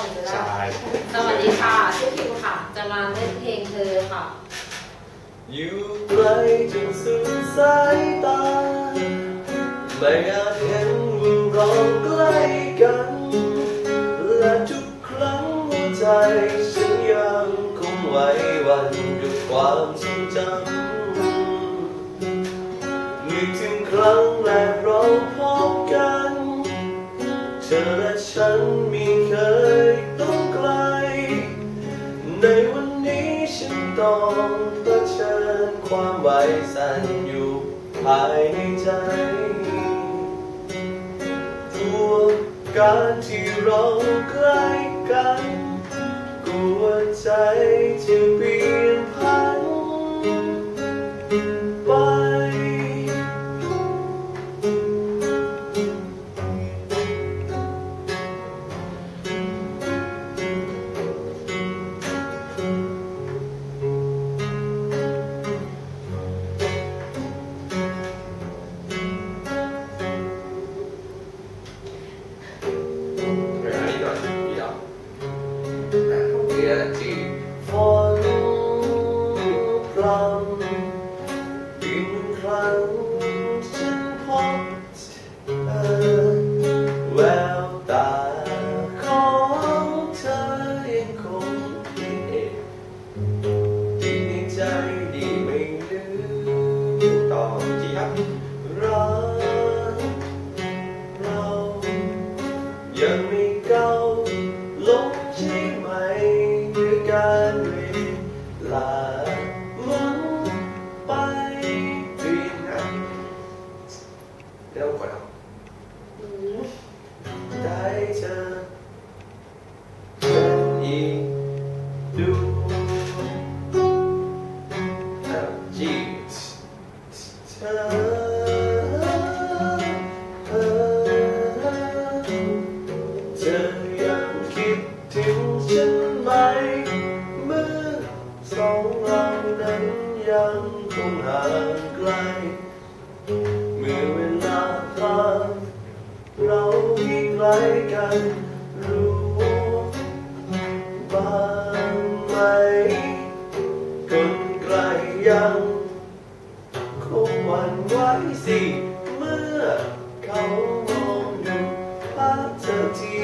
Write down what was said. ใช่สวัสดีค่ะชื่อคิวค่ะจะมาเล่นเพลงเธอค่ะอยู่ไกลจนสุดสายตาไม่อาจเห็นว่าเราใกล้กันและทุกครั้งใจฉันยังคงไหวหวั่นกับความทรงจำนึกถึงครั้งแรกเราพบกันเธอและฉันไม่เคยต้องไกลในวันนี้ฉันต้องเผชิญความไหวสั่นอยู่ภายในใจตัวการที่เราใกล้กันกลัวใจจะเปลี่ยนพันไปฝนพรำอีกครั้งฉันพบเธอแววตาของเธอยังคงคิดเองที่ในใจดีไม่ลืมต่อที่รักเรายังไม่เก่าลงใช่ไหมการเวลาล้นไปดีนะเดี๋ยวก่อนนะได้เจอกันอีกดูจีบเธอยังคงห่างไกลเมื่อเวลาผ่านเรายิ่งไกลกันรู้บ้างไหมคนไกลยังคงหวั่นไหวสิเมื่อเขามองดูภาพเธอที่